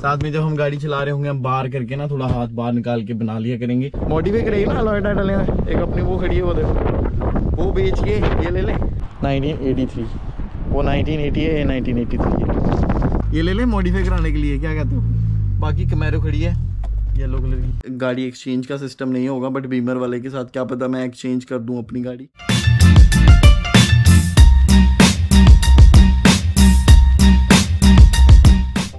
साथ में जब हम गाड़ी चला रहे होंगे हम बाहर करके ना थोड़ा हाथ बाहर निकाल के बना लिया करेंगे, मोटिवेट करेगी ना। अलॉय टायर डाले हैं, एक अपनी वो खड़ी है, वो देखो वो बेच के ये ले लें 1983, वो 1980 है, 1983 ये ले लें मॉडिफाई कराने के लिए, क्या कहते हो। बाकी कैमरो खड़ी है येलो कलर की। गाड़ी एक्सचेंज का सिस्टम नहीं होगा बट बीमर वाले के साथ क्या पता मैं एक्सचेंज कर दूँ अपनी गाड़ी।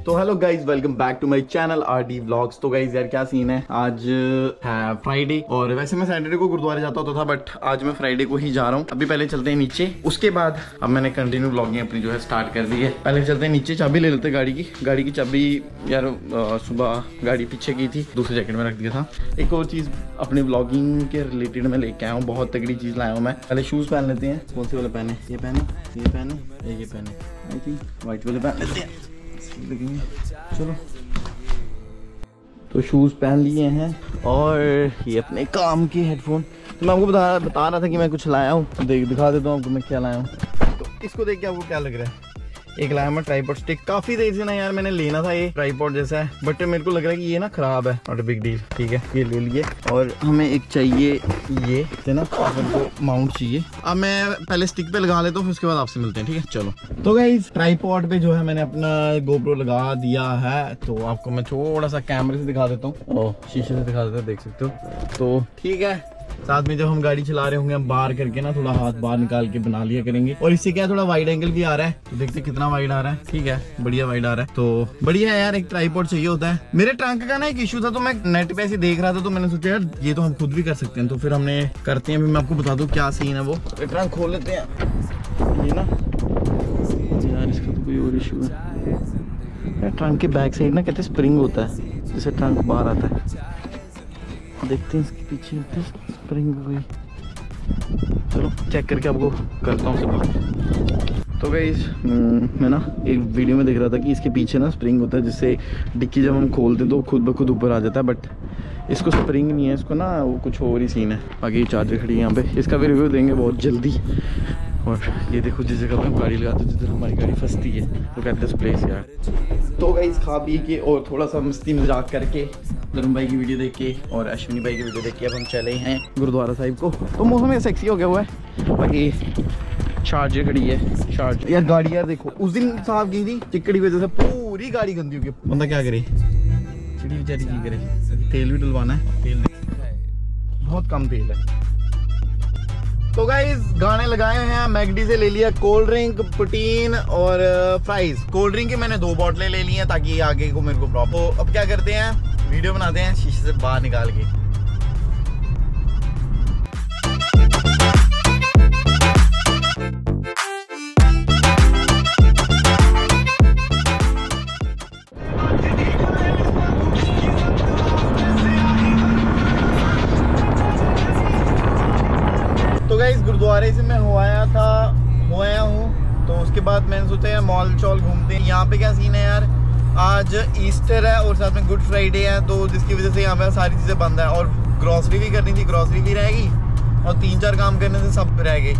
तो hello guys, welcome back to my channel RD vlogs. तो गाइज यार क्या सीन है, आज है फ्राइडे और वैसे मैं सैटरडे को गुरुद्वारे जाता होता था बट आज मैं फ्राइडे को ही जा रहा हूँ। अभी पहले चलते हैं नीचे, उसके बाद अब मैंने कंटिन्यू व्लॉगिंग अपनी जो है स्टार्ट कर दी है। पहले चलते हैं नीचे, चाबी ले लेते हैं गाड़ी की। गाड़ी की चाबी यार सुबह गाड़ी पीछे की थी, दूसरे जैकेट में रख दिया था। एक और चीज़ अपने व्लॉगिंग के रिलेटेड मैं लेके आया हूँ, बहुत तगड़ी चीज़ लाया हूँ मैं। पहले शूज़ पहन लेते हैं, कौन से वाले पहने, ये पहने, ये पहने, ये पहने, आई थिंक वाइट वाले पहन लेते हैं, देखेंगे चलो। तो शूज़ पहन लिए हैं और ये अपने काम के हेडफोन। तो मैं आपको बता रहा था कि मैं कुछ लाया हूँ, देख दिखा देता हूँ आपको मैं क्या लाया हूँ। तो इसको देख के आपको क्या लग रहा है, एक लाया मैं ट्राईपॉड स्टिक। काफी देर से ना यार मैंने लेना था, ये ट्राईपॉड जैसा है बट मेरे को लग रहा है कि ये ना खराब है, नॉट अ बिग डील, ठीक है ये ले लिए। और हमें एक चाहिए ये ना, आपको माउंट चाहिए। अब मैं पहले स्टिक पे लगा लेता हूँ, फिर उसके बाद आपसे मिलते हैं, ठीक है चलो। तो गाइस ट्राईपॉड पे जो है मैंने अपना गोप्रो लगा दिया है, तो आपको मैं थोड़ा सा कैमरे से दिखा देता हूँ, शीशे से दिखा देता हूँ, देख सकते हो। तो ठीक है, साथ में जब हम गाड़ी चला रहे होंगे हम बाहर करके ना थोड़ा हाथ बाहर निकाल के बना लिया करेंगे। और इससे क्या थोड़ा वाइड एंगल भी आ रहा है, तो देखते कितना वाइड आ रहा है, ठीक है बढ़िया वाइड आ रहा है, तो बढ़िया है यार। एक ट्राईपॉड चाहिए होता है। मेरे ट्रंक का ना एक इशू था, तो मैं नेट पे ऐसे देख रहा था, तो मैंने सोचा यार ये तो हम खुद भी कर सकते हैं, तो फिर हमने करते हैं। अभी मैं आपको बता दूं क्या सीन है, वो ट्रंक खोल लेते हैं ये ना। यार इसका तो कोई और इशू है, ट्रंक के बैक साइड ना कहते स्प्रिंग होता है जिससे ट्रंक बाहर आता है, देखते हैं इसके पीछे स्प्रिंग हो गई। चलो चेक करके आपको करता हूँ सुबह। तो गाइस मैं ना एक वीडियो में देख रहा था कि इसके पीछे ना स्प्रिंग होता है जिससे डिक्की जब हम खोलते हैं तो खुद ब खुद ऊपर आ जाता है, बट इसको स्प्रिंग नहीं है, इसको ना वो कुछ और ही सीन है। बाकी चार्जर खड़ी है यहाँ पे, इसका भी रिव्यू देंगे बहुत जल्दी। और ये देखो जिस जगह पर हम गाड़ी लगाते हैं, जिधर हमारी गाड़ी फंसती है, तो कहते हैं उस प्लेस यार। तो गाइस खा पी के और थोड़ा सा मस्ती मजाक करके धर्म भाई की वीडियो देख के और अश्विनी भाई की वीडियो देख के अब हम चले हैं गुरुद्वारा साहिब को। तो मौसम ऐसा सेक्सी हो गया हुआ है। बाकी चार्जर खड़ी है, चार्जर यार गाड़ी यार देखो उस दिन साफ की थी, चिकड़ी की वजह से पूरी गाड़ी गंदी हो गई। बंदा क्या करे, चिड़ी बेचारी की करे, तेल भी डलवाना है, तेल नहीं, बहुत कम तेल है। तो गाइस गाने लगाए हैं, मैगडी से ले लिया कोल्ड ड्रिंक, प्रोटीन और फ्राइज। कोल्ड ड्रिंक की मैंने 2 बोतलें ले ली हैं ताकि आगे को मेरे को प्रॉब्लम। तो अब क्या करते हैं, वीडियो बनाते हैं शीशे से बाहर निकाल के। गुरुद्वारे से मैं हो आया हूँ तो उसके बाद मैंने सोचा यार मॉल चौल घूमते हैं। यहाँ पे क्या सीन है यार, आज ईस्टर है और साथ में गुड फ्राइडे है, तो जिसकी वजह से यहाँ पे सारी चीज़ें बंद है। और ग्रॉसरी भी करनी थी, ग्रॉसरी भी रहेगी और 3-4 काम करने से सब रह गए।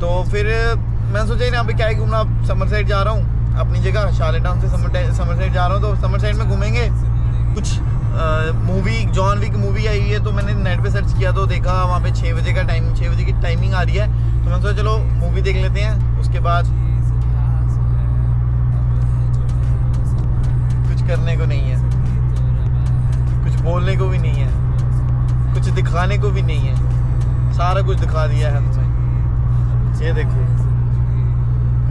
तो फिर मैंने सोचा यहाँ पे क्या ही घूमना, समर साइड जा रहा हूँ अपनी जगह, शार्लेट टाउन से समर साइड जा रहा हूँ, तो समर साइड में घूमेंगे। कुछ मूवी जॉन विक मूवी आई हुई है, तो मैंने नेट पे सर्च किया तो देखा वहाँ पे 6 बजे का टाइम, 6 बजे की टाइमिंग आ रही है, तो मैंने सोचा चलो मूवी देख लेते हैं, उसके बाद कुछ करने को नहीं है, कुछ बोलने को भी नहीं है, कुछ दिखाने को भी नहीं है, सारा कुछ दिखा दिया है हमने। ये देखो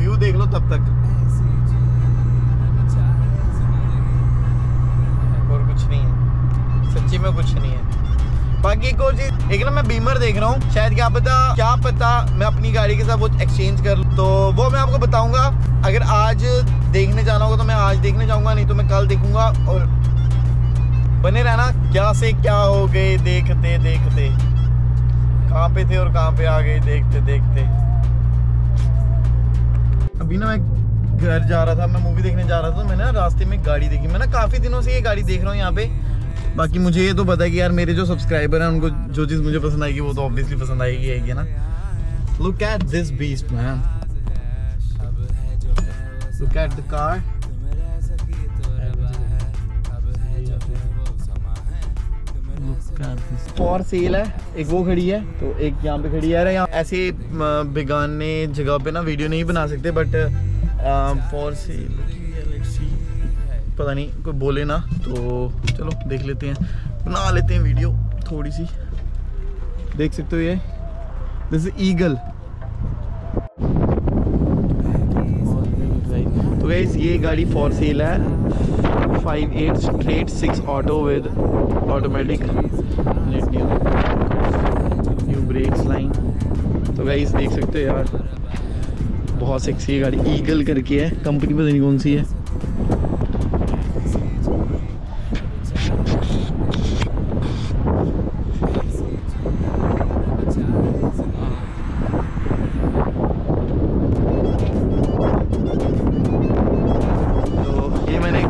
व्यू देख लो तब तक, सच्ची में कुछ नहीं है। बाकी एक और चीज, एक ना मैं बीमर देख रहा हूँ, शायद क्या पता मैं अपनी गाड़ी के साथ वो एक्सचेंज कर लूँ, तो वो मैं आपको बताऊंगा। अगर आज देखने जाना होगा तो मैं आज देखने जाऊंगा, नहीं तो मैं कल देखूंगा। और बने रहना, क्या से क्या हो गए देखते देखते, कहाँ पे थे और कहाँ पे आ गए देखते देखते। अभी ना मैं घर जा रहा था, मैं मूवी देखने जा रहा था, तो मैंने रास्ते में गाड़ी देखी। मैं ना काफी दिनों से ये गाड़ी देख रहा हूँ यहाँ पे। बाकी मुझे ये तो पता है कि यार मेरे जो सब्सक्राइबर हैं उनको जो चीज़ मुझे पसंद आएगी वो तो ऑब्वियसली पसंद आएगी, है ना। Look at this beast man, look at the car, for sale है, एक वो खड़ी है तो एक यहाँ पे खड़ी है। यहाँ ऐसे बेगाने जगह पे ना वीडियो नहीं बना सकते, बट फॉर सेल पता नहीं कोई बोले ना, तो चलो देख लेते हैं, बना लेते हैं वीडियो थोड़ी सी। देख सकते हो ये दिस ईगल। तो गाइस ये गाड़ी फॉर सेल है, 58 straight 6 auto with automatic new brakes line. तो गाइस देख सकते हो यार बहुत सेक्सी है गाड़ी, ईगल करके है, कंपनी पता नहीं कौन सी है।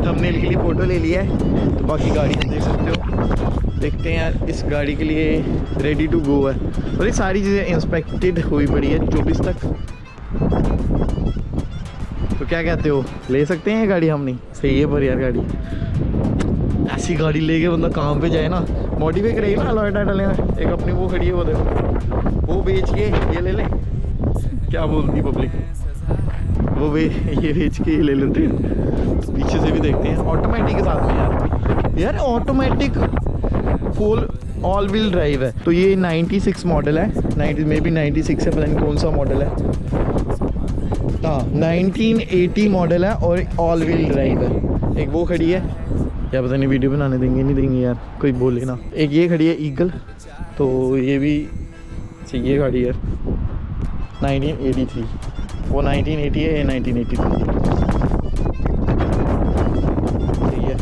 थंबनेल के लिए फ़ोटो ले लिया है, तो बाकी गाड़ी देख सकते हो। देखते हैं यार इस गाड़ी के लिए रेडी टू गो है, और ये सारी चीज़ें इंस्पेक्टेड हुई पड़ी है 24 तक। तो क्या कहते हो, ले सकते हैं ये गाड़ी हम? नहीं सही है, पर यार गाड़ी ऐसी गाड़ी लेके बंदा कहाँ पे जाए ना, मॉडिफाई करेगी ना अलॉय टाइटल। एक अपनी वो खड़ी है, वो देखो, वो बेच के ये ले लें, क्या बोलती पब्लिक, वो भी ये बेच के ले लेते हैं। तो पीछे से भी देखते हैं, ऑटोमेटिक के साथ में यार automatic full all wheel drive है। तो ये 96 मॉडल है, 90 मे बी 96 है, पता नहीं कौन सा मॉडल है। हाँ 1980 मॉडल है और ऑल व्हील ड्राइव है। एक वो खड़ी है, या पता नहीं वीडियो बनाने देंगे नहीं देंगे यार, कोई बोले ना। एक ये खड़ी है ईगल, तो ये भी चाहिए गाड़ी यार। 1983 वो 1980 है, ये 1983 ठीक है।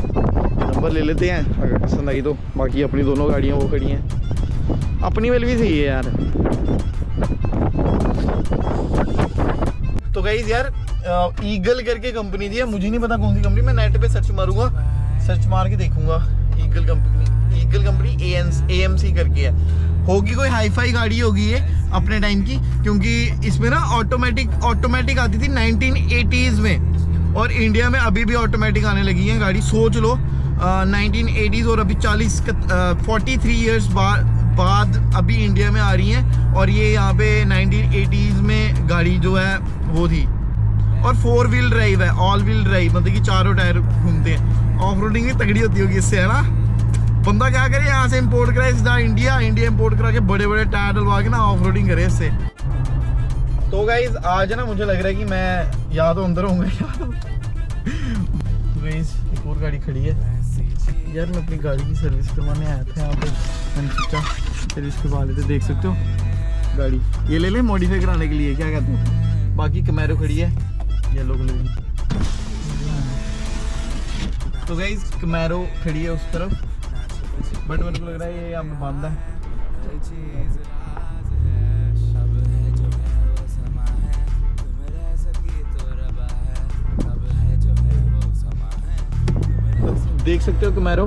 नंबर ले लेते हैं अगर पसंद आई तो। बाकी अपनी दोनों गाड़ियाँ वो खड़ी हैं, अपनी वाली भी सही है यार। तो गाइस यार ईगल करके कंपनी थी, मुझे नहीं पता कौन सी कंपनी, मैं नेट पे सर्च मारूंगा, सर्च मार के देखूंगा। Eagle company, Eagle company AMC करके है, होगी कोई हाईफाई गाड़ी होगी ये अपने टाइम की, क्योंकि इसमें ना ऑटोमेटिक आती थी 1980s में, और इंडिया में अभी भी ऑटोमेटिक आने लगी है गाड़ी। सोच लो 1980s और अभी 43 इयर्स बाद अभी इंडिया में आ रही है, और ये यहाँ पे 1980s में गाड़ी जो है वो थी। और 4 व्हील ड्राइव है, ऑल व्हील ड्राइव, मतलब कि चारों टायर घूमते हैं। ऑफ रोडिंग भी तगड़ी होती होगी इससे, है ना। बंदा क्या करे, यहाँ से इंपोर्ट कराए सीधा इंडिया इंपोर्ट करा के बड़े बड़े टायर डलवा के ना ऑफ रोडिंग करे इससे। तो गाइज आज ना मुझे लग रहा है कि मैं या तो अंदर होऊंगा या तो एक और गाड़ी खड़ी है यार। मैं अपनी गाड़ी की सर्विस करवाने आया था यहाँ पे, मैंने सोचा सर्विस करवा लेते। देख सकते हो गाड़ी ये ले लें मॉडिफाई कराने के लिए, क्या कहते हो। बाकी कैमरो खड़ी है येलो कलर की, तो गाइज कैमरो खड़ी है उस तरफ, बट मेरे को लग रहा है ये यहाँ पे बंद है। देख सकते हो कैमरो।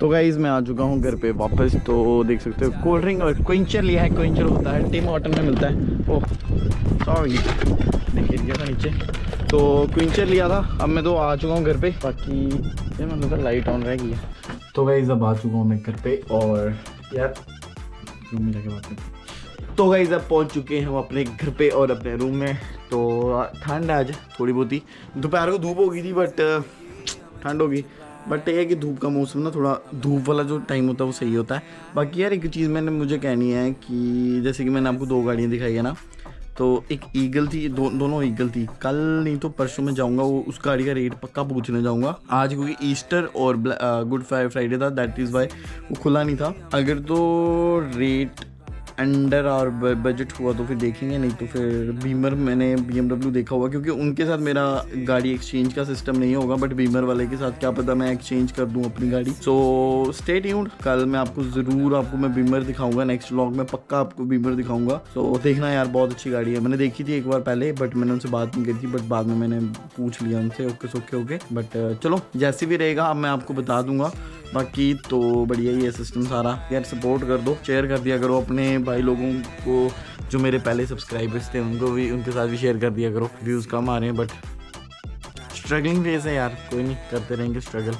तो गाइज मैं आ चुका हूँ घर पे वापस। तो देख सकते हो कोल्ड ड्रिंक और क्विंचर लिया है। क्विंचर होता है टिम हॉर्टन में मिलता है, ओह सॉरी देखिए दिया था नीचे। तो क्विंचर लिया था, अब मैं तो आ चुका हूँ घर पे। बाकी ये मतलब तो लाइट ऑन रह गई है। तो गाइज अब आ चुका हूँ मैं घर पे, और यार रूम में जाके बात करते। तो गाइज अब पहुँच चुके हैं हम अपने घर पे और अपने रूम में। तो ठंड आज थोड़ी बहुत ही, दोपहर को धूप होगी थी बट ठंड होगी, बट ये है कि धूप का मौसम ना, थोड़ा धूप वाला जो टाइम होता है वो सही होता है। बाकी यार एक चीज़ मुझे कहनी है कि जैसे कि मैंने आपको 2 गाड़ियाँ दिखाई है ना, तो एक ईगल थी, दोनों ईगल थी। कल नहीं तो परसों में जाऊंगा, वो उस गाड़ी का रेट पक्का पूछने जाऊंगा। आज क्योंकि ईस्टर और गुड फ्राइडे था, दैट इज़ वाई वो खुला नहीं था। अगर तो रेट अंडर और बजट हुआ तो फिर देखेंगे, नहीं तो फिर बीमर, मैंने BMW देखा हुआ, क्योंकि उनके साथ मेरा गाड़ी एक्सचेंज का सिस्टम नहीं होगा, बट बीमर वाले के साथ क्या पता मैं एक्सचेंज कर दूं अपनी गाड़ी। सो स्टे ट्यून्ड, कल मैं आपको ज़रूर आपको बीमर दिखाऊंगा, नेक्स्ट व्लॉग में पक्का आपको बीमर दिखाऊंगा। तो देखना यार बहुत अच्छी गाड़ी है, मैंने देखी थी एक बार पहले, बट मैंने उनसे बात नहीं करी थी, बट बाद में मैंने पूछ लिया उनसे, ओके सोके ओके। बट चलो जैसे भी रहेगा अब मैं आपको बता दूंगा। बाकी तो बढ़िया ही है सिस्टम सारा यार, सपोर्ट कर दो, शेयर कर दिया करो अपने भाई लोगों को, जो मेरे पहले सब्सक्राइबर्स थे उनको भी, उनके साथ भी शेयर कर दिया करो। व्यूज़ कम आ रहे हैं बट स्ट्रगलिंग फेज है यार, कोई नहीं करते रहेंगे स्ट्रगल।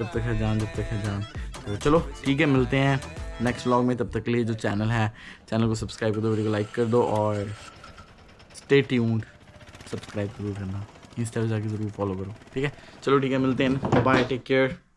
जब तक है जान, जब तक है जान। तो चलो ठीक है, मिलते हैं नेक्स्ट व्लॉग में। तब तक के लिए जो चैनल है, चैनल को सब्सक्राइब कर दो, वीडियो को लाइक कर दो और स्टे ट्यून्ड। सब्सक्राइब जरूर करना, इंस्टा पे जाके जरूर फॉलो करो। ठीक है, चलो ठीक है, मिलते हैं, बाय, टेक केयर।